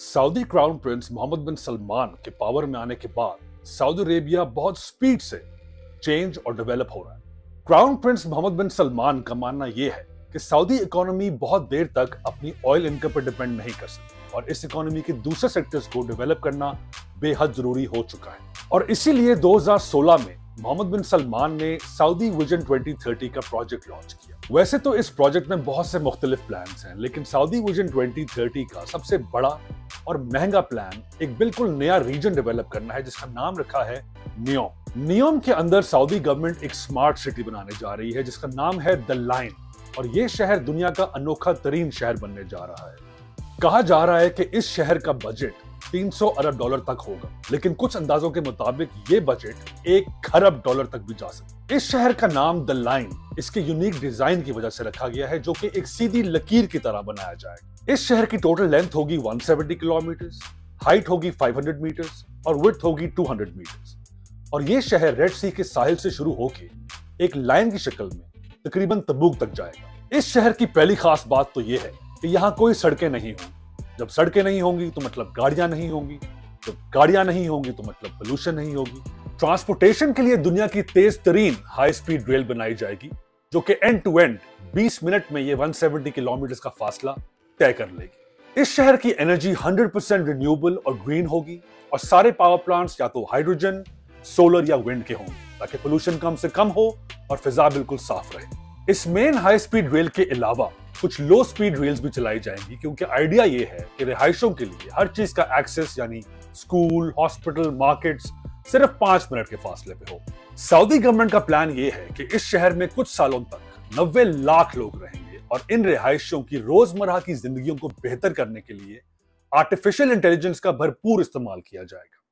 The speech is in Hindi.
Saudi crown prince Mohammed bin Salman के पावर में आने के बाद सऊदी अरेबिया बहुत स्पीड से चेंज और डेवलप हो रहा है। Crown prince Mohammed bin Salman का मानना यह है कि सऊदी इकोनॉमी बहुत देर तक अपनी ऑयल इनकम पर डिपेंड नहीं कर सकती और इस इकोनॉमी के दूसरे सेक्टर्स को डेवलप करना बेहद जरूरी हो चुका है। और इसीलिए 2016 में मोहम्मद बिन सलमान ने सऊदी विजन 2030 का प्रोजेक्ट लॉन्च किया। वैसे तो इस प्रोजेक्ट में बहुत से मुख्तलिफ प्लान्स हैं, लेकिन सऊदी विजन 2030 का सबसे बड़ा और महंगा प्लान एक बिल्कुल नया रीजन डेवलप करना है जिसका नाम रखा है नियोम। नियोम के अंदर सऊदी गवर्नमेंट एक स्मार्ट सिटी बनाने जा रही है जिसका नाम है द लाइन, और ये शहर दुनिया का अनोखा तरीन शहर बनने जा रहा है। कहा जा रहा है कि इस शहर का बजट 300 अरब डॉलर तक होगा, लेकिन कुछ अंदाजों के मुताबिक ये बजट 1 खरब डॉलर तक भी जा सकता है। इस शहर का नाम द लाइन इसके यूनिक डिजाइन की वजह से रखा गया है, जो कि एक सीधी लकीर की तरह बनाया जाएगा। इस शहर की टोटल लेंथ होगी 170 किलोमीटर, हाइट होगी 500 मीटर और विड्थ होगी 200 मीटर। और ये शहर रेड सी के साहिल से शुरू होकर एक लाइन की शक्ल में तकरीबन तबूक तक जाएगा। इस शहर की पहली खास बात तो ये है कि यहाँ कोई सड़कें नहीं होंगी। जब सड़कें नहीं होंगी तो मतलब गाड़ियां नहीं होंगी, जब गाड़ियां नहीं होंगी तो मतलब पोल्यूशन नहीं होगी। ट्रांसपोर्टेशन के लिए दुनिया की तेज तरीन हाई स्पीड रेल बनाई जाएगी, जो कि एंड टू एंड 20 मिनट में ये 170 किलोमीटर का फासला तय कर लेगी। इस शहर की एनर्जी 100% रिन्यूएबल और ग्रीन होगी और सारे पावर प्लांट्स या तो हाइड्रोजन, सोलर या विंड के होंगे ताकि पोल्यूशन कम से कम हो और फिजा बिल्कुल साफ रहे। इस मेन हाई स्पीड रेल के अलावा कुछ लो स्पीड रेल्स भी चलाई जाएंगी, क्योंकि आइडिया ये है कि रिहायशों के लिए हर चीज का एक्सेस यानी स्कूल, हॉस्पिटल, मार्केट्स सिर्फ 5 मिनट के फासले पे हो। सऊदी गवर्नमेंट का प्लान ये है कि इस शहर में कुछ सालों तक 90 लाख लोग रहेंगे और इन रिहायशों की रोजमर्रा की जिंदगियों को बेहतर करने के लिए आर्टिफिशियल इंटेलिजेंस का भरपूर इस्तेमाल किया जाएगा।